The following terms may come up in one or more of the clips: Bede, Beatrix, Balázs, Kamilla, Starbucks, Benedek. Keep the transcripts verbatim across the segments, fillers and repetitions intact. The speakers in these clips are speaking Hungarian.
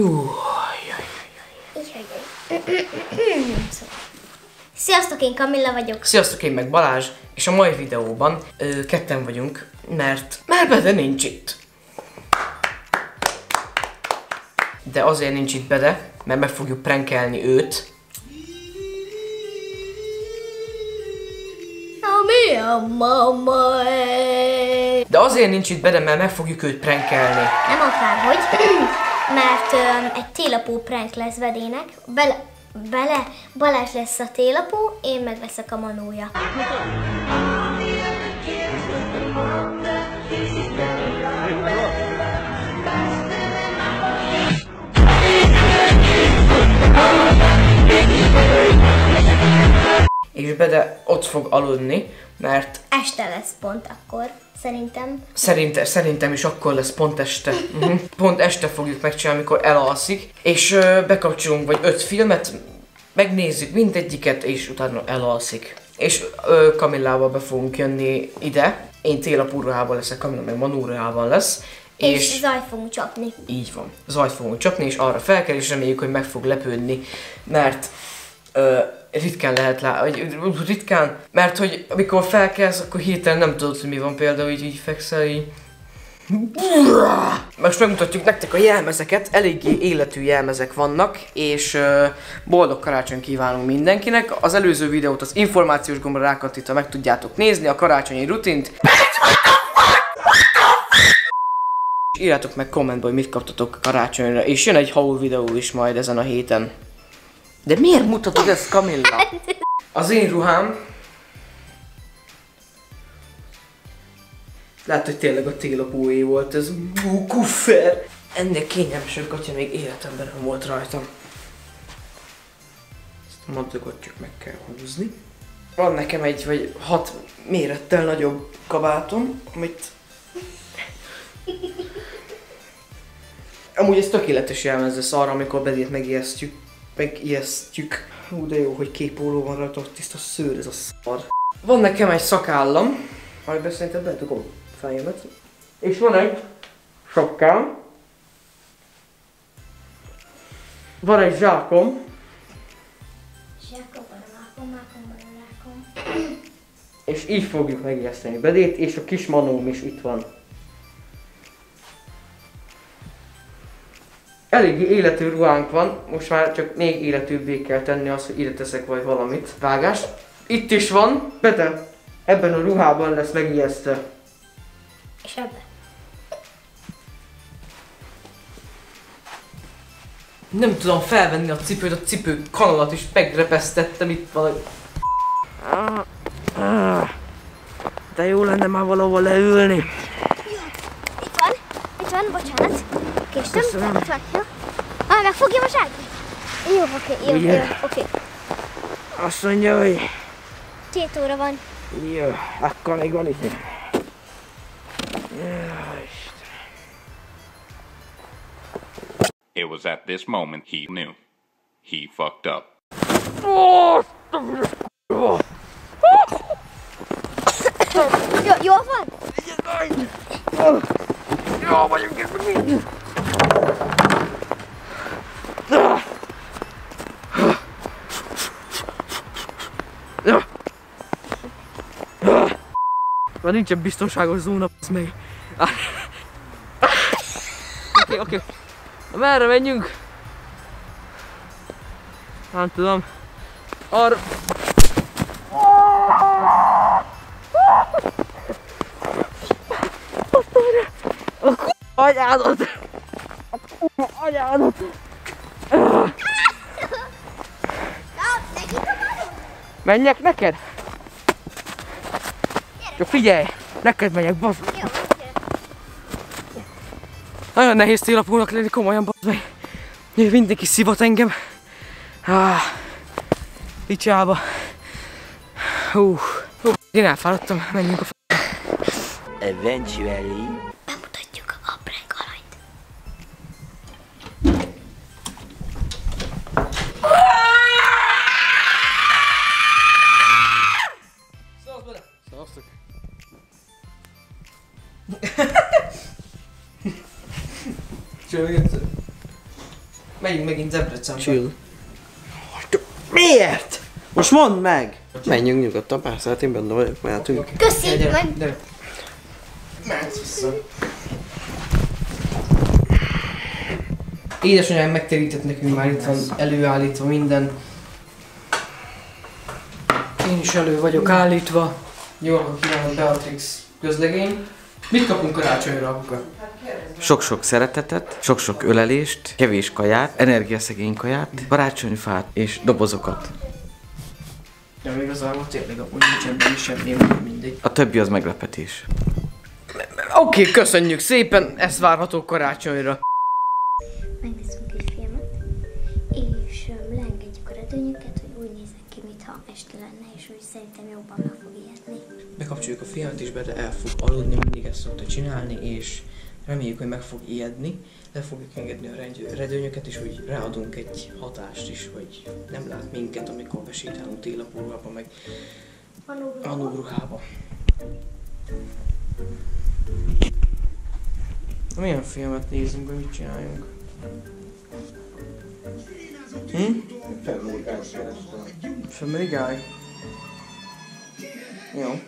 Jó. Sziasztok, én Kamilla vagyok. Sziasztok, én meg Balázs, és a mai videóban ö, ketten vagyunk, mert már Bede nincs itt. De azért nincs itt Bede, mert meg fogjuk prankelni őt. De azért nincs itt Bede, mert meg fogjuk őt prankelni. Nem akárhogy, mert ö, egy télapó prank lesz Bedének. Bele... Bele, Balázs lesz a télapó, én meg leszek a manója. És Bede ott fog aludni, mert... este lesz pont akkor, szerintem. Szerinte, szerintem is akkor lesz pont este. Uh-huh. Pont este fogjuk megcsinálni, amikor elalszik. És uh, bekapcsolunk vagy öt filmet, megnézzük mindegyiket, és utána elalszik. És uh, Kamillával be fogunk jönni ide. Én télapúruhában leszek, Kamilla meg manúruhában lesz. És, és zajt fogunk csapni. Így van. Zajt fogunk csapni, és arra felkel, és reméljük, hogy meg fog lepődni, mert... Uh, ritkán lehet látni, ritkán, mert hogy amikor felkelsz, akkor hirtelen nem tudod, hogy mi van, például így, így fekszel, így... Most megmutatjuk nektek a jelmezeket, eléggé életű jelmezek vannak, és uh, boldog karácsonyt kívánunk mindenkinek. Az előző videót az információs gombra rákattintva meg tudjátok nézni, a karácsonyi rutint. És írjátok meg kommentbe, hogy mit kaptatok karácsonyra, és jön egy haul videó is majd ezen a héten. De miért mutatod ezt, Kamilla? Az én ruhám... Látod, hogy tényleg a télapóé volt ez. Bú, kuffer! Ennél kényelmesebb katya még életemben nem volt rajtam. Ezt a madzagot csak meg kell húzni. Van nekem egy vagy hat mérettel nagyobb kabátom, amit... Amúgy ez tökéletes jelmez lesz arra, amikor Bedét megijesztjük. Megijesztjük. Hú, de jó, hogy képóló van rajta, tiszta szőr ez a szar. Van nekem egy szakállam, amiben szerintem beletugom fejemet. És van egy sapkám. Van egy zsákom. Zsákom, barákom, mákom, barákom. És így fogjuk megijeszteni Bedét, és a kis manóm is itt van. Eléggé életű ruhánk van, most már csak még életűbbé kell tenni azt, hogy ide teszek vagy valamit. Vágás. Itt is van, Bede, ebben a ruhában lesz megijesztve. És ebben. Nem tudom felvenni a cipőt, a cipő kanalat is megrepesztettem itt valahogy. De jó lenne már valahol leülni. Itt van, itt van, bocsánat. Késtem, köszönöm. Itt van, jó? Ah, megfogja most át? Jó, oké, jó, yeah. jó, oké. Azt mondja, hogy... Két óra van. Jó, akkor még van itt. It was at this moment he knew. He fucked up. Jó, jól van? Jól vagyunk, és már nincsen biztonságos zóna, p***sz meg. Oké, oké. Merre menjünk? Nem tudom. Arra... A k***a anyádat! A k***a anyádat! Menjek neked? Csak figyelj! Neked megyek, bazd meg! Jó, nagyon nehéz télapónak lenni, komolyan, bazd meg! Mindenki szivat engem. Ah, picsába. Hú, hú, én elfáradtam, menjünk a f***ra. Eventually... Bemutatjuk a prank alanyt. Szavazd bele! Szavaztok! Csinálj még egyszer. Megyünk megint Debrecenbe. Chill. Miért? Most mondd meg! Menjünk nyugodtan, pár szállt, én benne vagyok, mehetünk. Köszi, meg! Menj vissza! Édesanyám megterített nekünk már, itt van előállítva minden. Én is elő vagyok állítva. Jól van, kívánok Beatrix közlegény. Mit kapunk karácsonyra, apuka? Sok-sok szeretetet, sok-sok ölelést, kevés kaját, energiaszegény kaját, karácsonyfát és dobozokat. De még igazából tényleg amúgy nincsen semmi, mindig. A többi az meglepetés. Oké, okay, köszönjük szépen, ez várható karácsonyra. Megveszünk egy filmet, és leengedjük a redőnyöket, hogy úgy néznek ki, mintha este lenne, és úgy szerintem jobban meg fog ijedni. Bekapcsoljuk a filmet is, Bede el fog aludni, mindig ezt szokta csinálni, és reméljük, hogy meg fog ijedni, le fogjuk engedni a redőnyöket, és úgy ráadunk egy hatást is, hogy nem lát minket, amikor besétálunk télapóruhába, meg anóruhába. Milyen filmet nézünk, hogy mit csináljunk? Hm? Femurigáj kerestem. Femurigáj? Jó.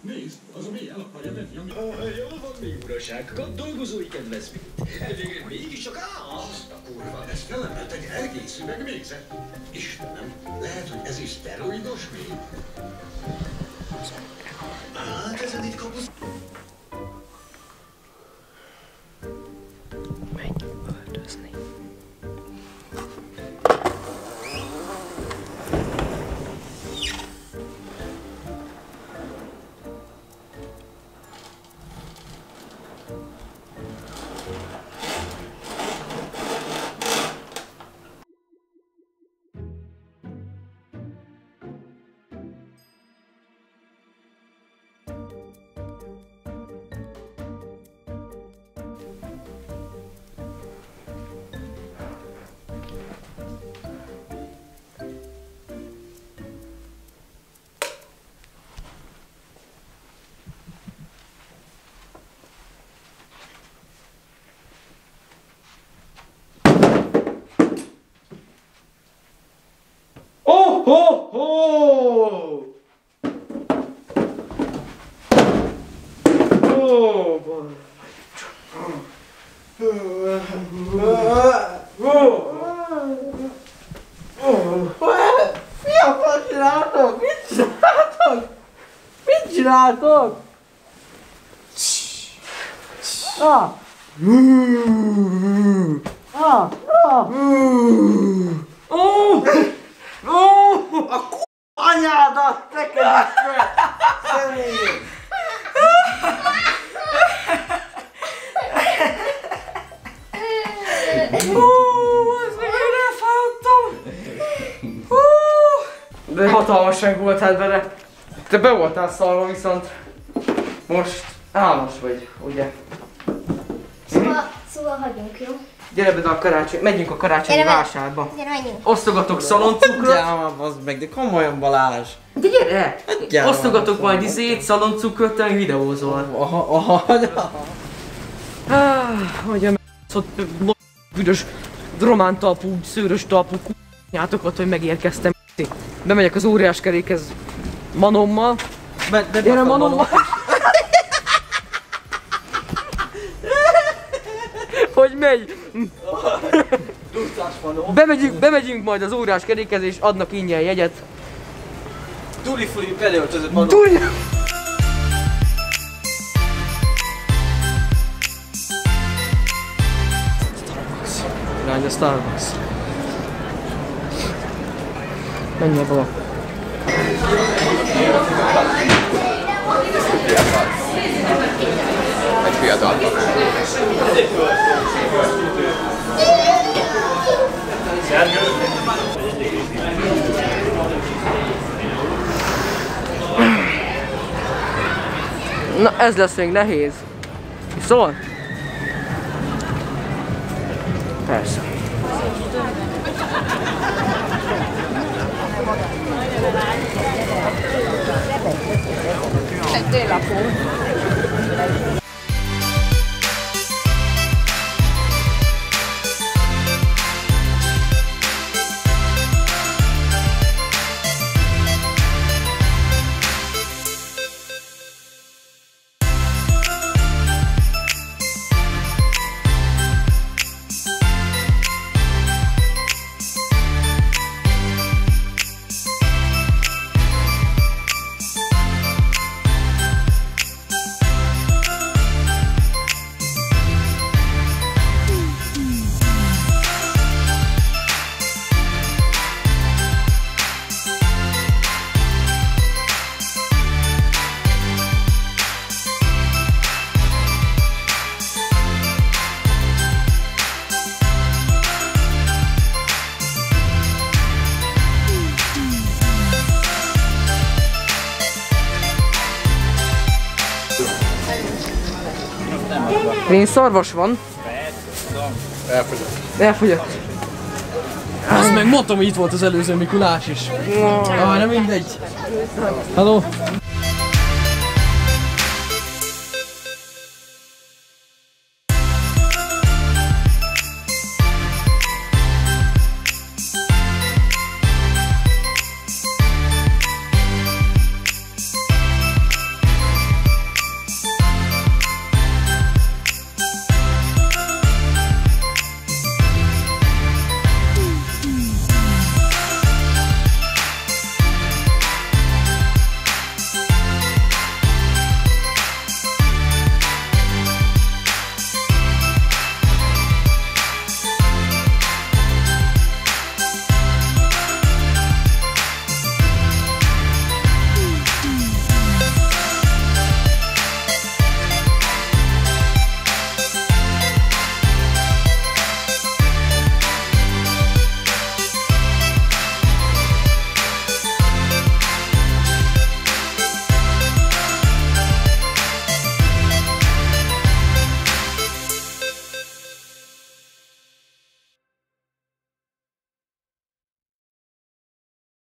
Nézd, az, ami el akarja lenni, ami... Jól van, mi uraság, kap dolgozói kedvezményt. Elvégre mégiscsak áll! Azt a kurva, ez felembeteg egész üveg végzett. Istenem, lehet, hogy ez is szteroidos még? Hát, ezen itt kapusz... Menj öltözni. Ho, ho! Oh, boy. Oh, oh, oh. Fia, mit csináltok? Mit csináltok? Mit csináltok? Ah. Ah. Ah. Oh. Oh, a k***** anyádat, te keresztül! Személy! Hú, az meg én elfáradtam! Hú! De hatalmasan volt hát vele. Te be voltál szarva, viszont most álmos vagy, ugye? Szóval, hm? Szóval hagyunk, jó? Gyere be a karácsony, megyünk a karácsonyi vásárba. Gyere, menjünk. Osztogatok szaloncukrot. Gyere már, bazd meg, de komolyan Balázs. De gyere! Gyere osztogatok majd izét, szaloncukrot, te videózol. Aha, aha, aha. Ah, hogy a m***** büdös román talpú, szőrös talpú k*****játokat, hogy megérkeztem. Bemegyek az óriás kerékhez Manommal. Gyere Manommal. Hogy megy! Bemegyünk, bemegyünk majd az órás kerékhez és adnak ingyen jegyet. Tulifuli felöltözött magam. Tuli! Starbucks. Irány a Starbucks. Menj abba. Egy fiatalban. Na ez lesz még nehéz. Viszont? Persze. Egy délapó. Rénszarvas van. Elfogyott. Elfogyott. Azt meg mondtam, hogy itt volt az előző Mikulás is. Ah, nem mindegy. Halló?